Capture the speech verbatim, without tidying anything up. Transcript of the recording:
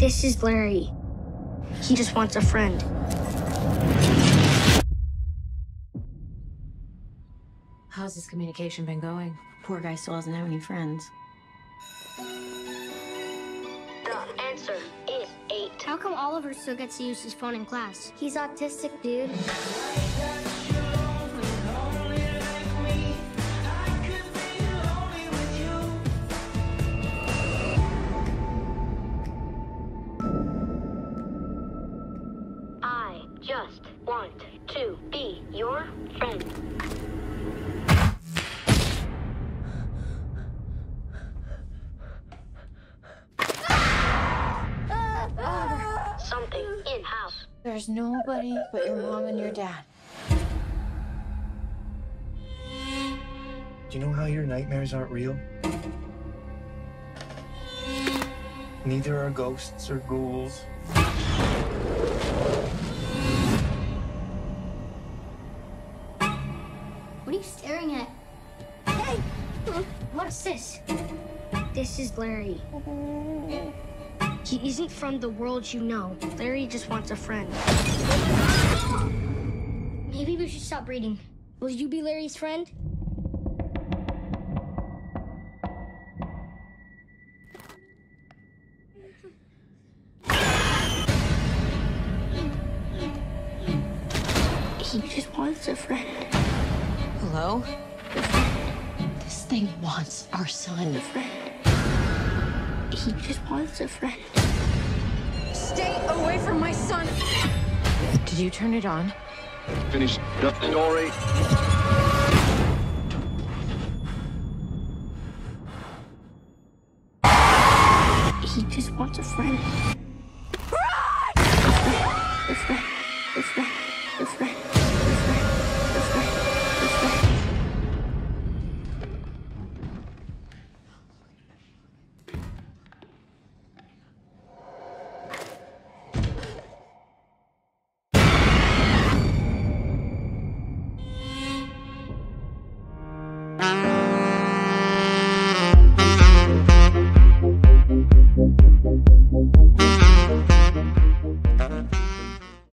This is Larry. He just wants a friend. How's his communication been going? Poor guy still doesn't have any friends. The answer is eight. How come Oliver still gets to use his phone in class? He's autistic, dude. I just want to be your friend. Something in-house. There's nobody but your mom and your dad. Do you know how your nightmares aren't real? Neither are ghosts or ghouls. What are you staring at? Hey! What's this? This is Larry. He isn't from the world you know. Larry just wants a friend. Maybe we should stop reading. Will you be Larry's friend? He just wants a friend. Hello? This thing wants our son. A friend. He just wants a friend. Stay away from my son! Did you turn it on? Finish up the story. He just wants a friend. Run! A friend. A friend. A friend.